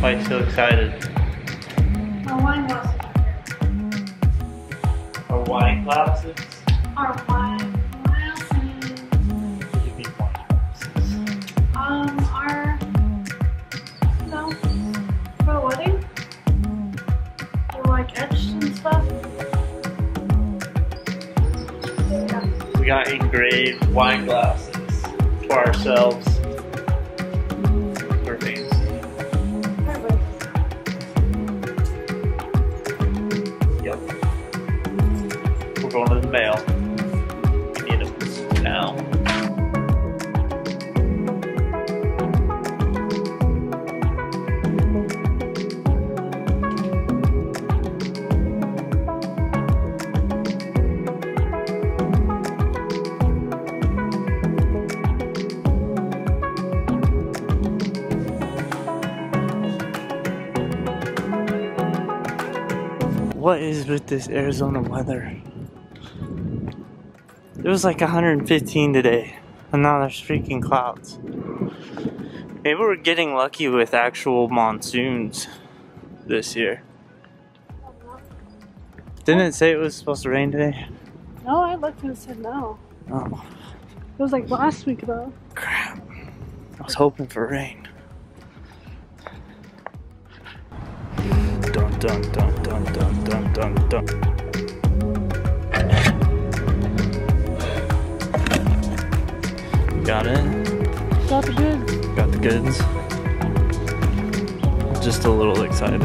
Why so excited? Our wine glasses. Our wine glasses? Our wine glasses. What do you mean wine glasses? Our... No. For a wedding? They're like etched and stuff. Yeah. We got engraved wine glasses for ourselves. We're going to the mail. We need them now. What is with this Arizona weather? It was like 115 today, and now there's freaking clouds. Maybe we're getting lucky with actual monsoons this year. Didn't it say it was supposed to rain today? No, I looked and it said no. Oh. It was like last week though. Crap. I was hoping for rain. Dun dun dun dun dun dun dun dun. Got it. Got the goods. Got the goods. Just a little excited.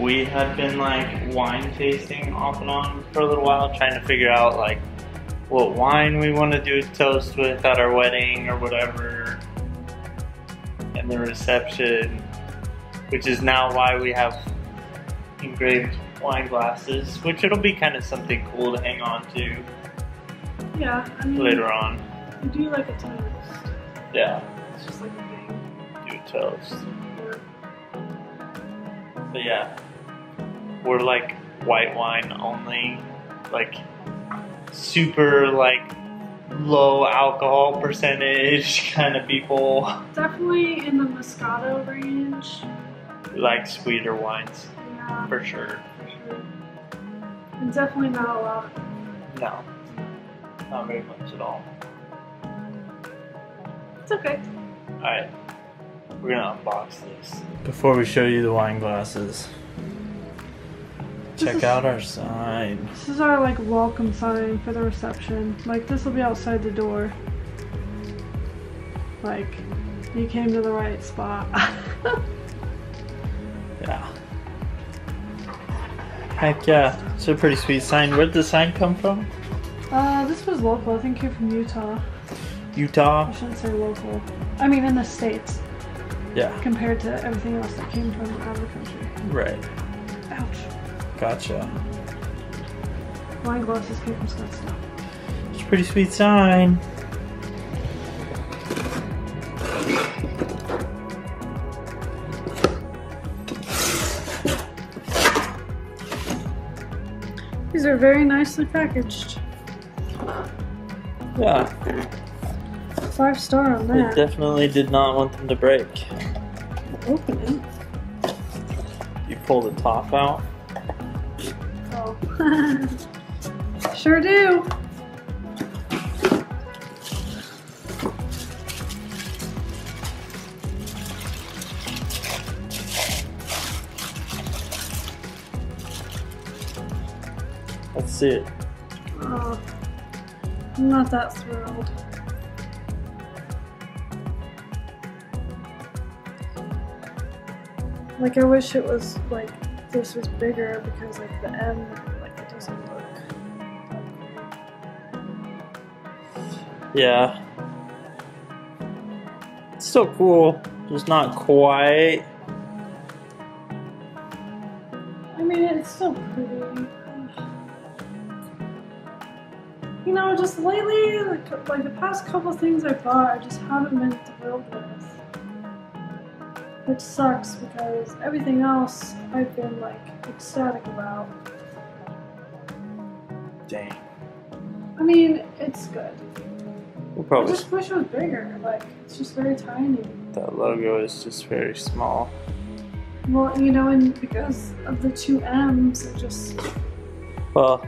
We have been like wine tasting off and on for a little while, trying to figure out like what wine we want to do toast with at our wedding or whatever, and the reception, which is now why we have engraved wine glasses, which it'll be kind of something cool to hang on to. Yeah, I mean, later on. We do like a toast. Yeah. It's just like a thing. Do a toast. But yeah. We're like white wine only, like super like low alcohol percentage kind of people. Definitely in the Moscato range. Like sweeter wines, yeah, for sure. And definitely not a lot. No, not very much at all. It's okay. All right, we're gonna unbox this. Before we show you the wine glasses, check out our sign. This is our like welcome sign for the reception. Like this will be outside the door. Like you came to the right spot. Yeah. Heck yeah. It's a pretty sweet sign. Where did the sign come from? This was local. I think it came from Utah. Utah? I shouldn't say local. I mean in the States. Yeah. Compared to everything else that came from out of the country. Right. Ouch. Gotcha. Wine glasses came from Scottsdale. It's a pretty sweet sign. These are very nicely packaged. Yeah. 5-star on that. I definitely did not want them to break. Open it. You pull the top out. Sure do. That's it. Oh, I'm not that thrilled. Like I wish it was like this was bigger, because like the end, like it doesn't look. Yeah. It's still cool, just not quite. I mean, it's still pretty. you know, just lately, like the past couple things I bought, I just haven't been thrilled with. Which sucks because everything else I've been like ecstatic about. Dang. I mean, it's good. We'll probably I just wish it was bigger. Like, it's just very tiny. That logo is just very small. Well, you know, and because of the two M's, it just... Well,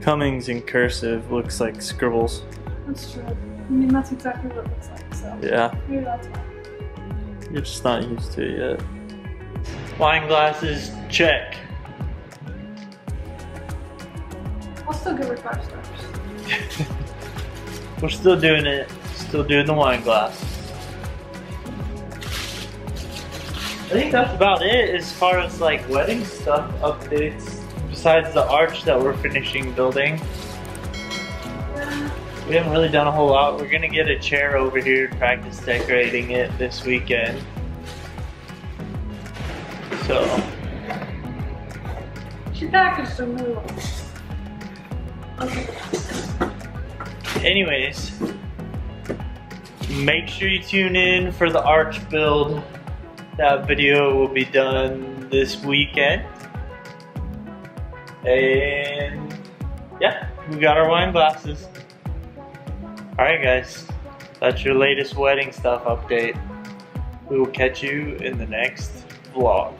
Cummings in cursive looks like scribbles. That's true. I mean, that's exactly what it looks like, so... Yeah. Maybe that's why. You're just not used to it yet. Wine glasses, check. I'll still give her 5 stars. We're still doing it. Still doing the wine glass. I think that's about it as far as like wedding stuff updates. Besides the arch that we're finishing building. We haven't really done a whole lot. We're gonna get a chair over here and practice decorating it this weekend. So she packaged a new one. Okay. Anyways, make sure you tune in for the arch build. That video will be done this weekend. And yeah, we got our wine glasses. Alright guys, that's your latest wedding stuff update. We will catch you in the next vlog.